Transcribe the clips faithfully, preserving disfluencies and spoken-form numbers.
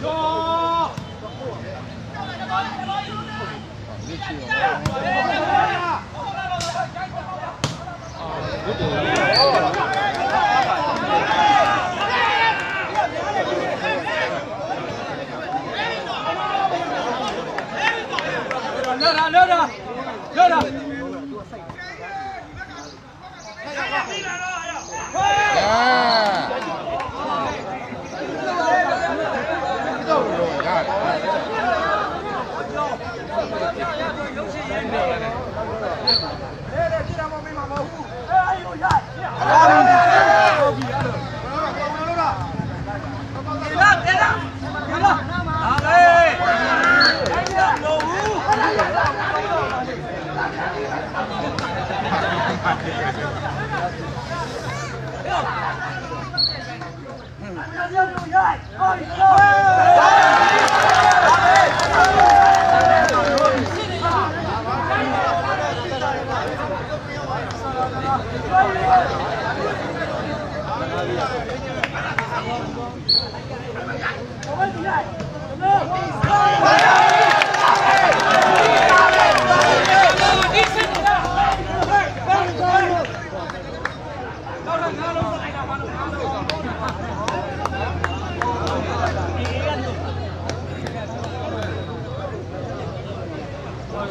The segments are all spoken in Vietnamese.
Go! Hãy subscribe cho kênh Ghiền Mì Gõ để không bỏ lỡ những video hấp dẫn.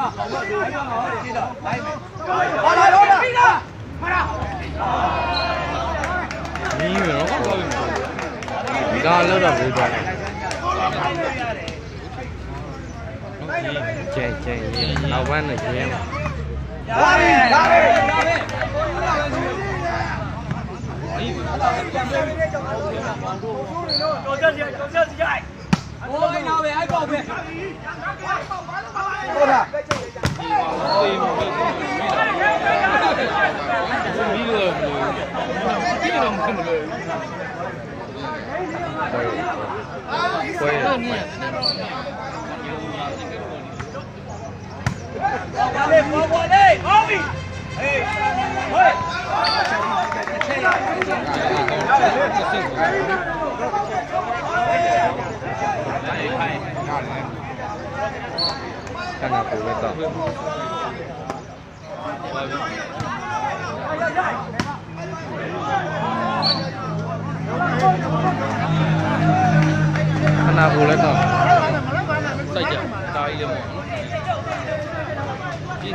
Hãy ôi nào về ai bảo vệ tôi à đang là cú bên cỏ. Đang là cú lên cỏ. Sai chưa? Sai rồi. Chín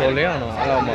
Solea no, ala mo. Solea no, ala mo.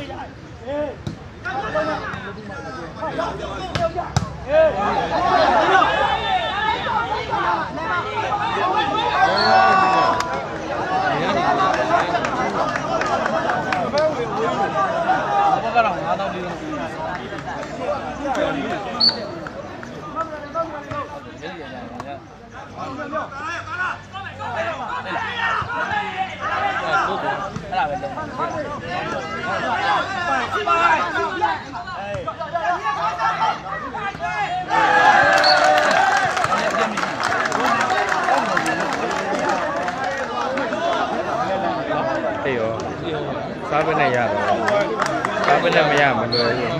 Sao bên này à? Sao bên này mà mọi người cũng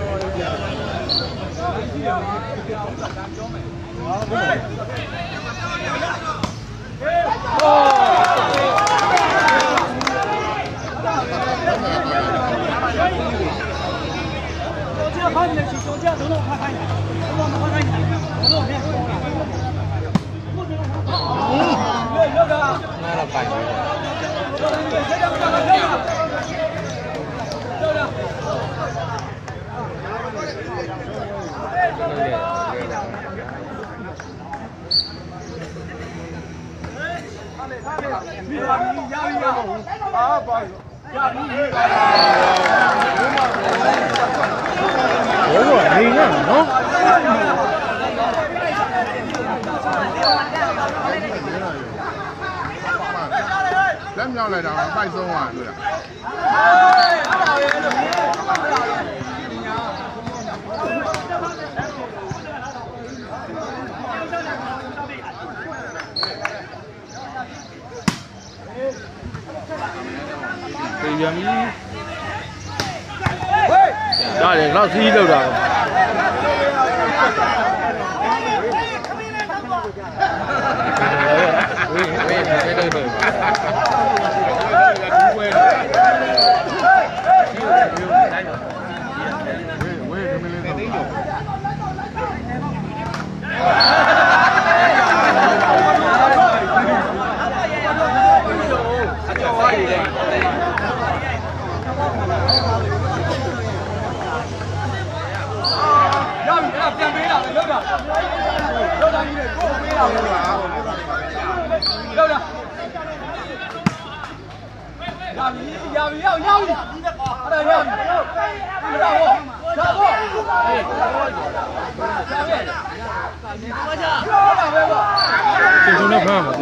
hấp dẫn. 把你的球球这样，等等我看看你，等等我看看你，等等我先。嗯，对，这个。那老板。对，这样，这样，这样。漂亮。啊，不好意思。 Lắm nhau này là bay sâu ngoài rồi Đây để nó thi đâu rồi. Hãy subscribe cho kênh Ghiền Mì Gõ Để không bỏ lỡ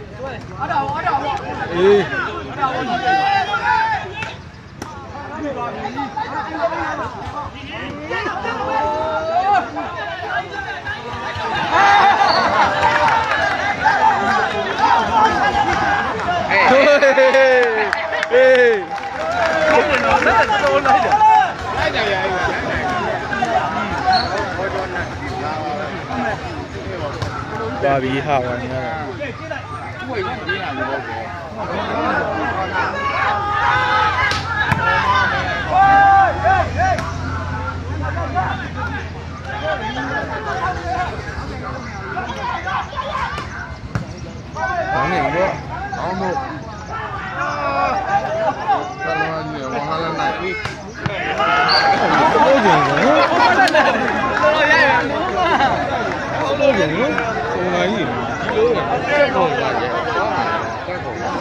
hấp dẫn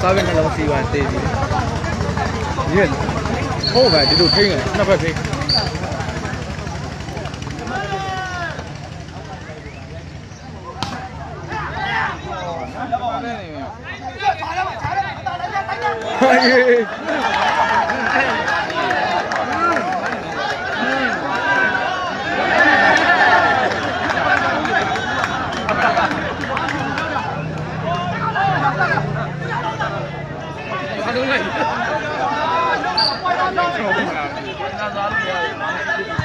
saben que la motiva este bien joven de los niños no fue bien Hãy subscribe cho kênh Ghiền Mì Gõ để không bỏ lỡ những video hấp dẫn.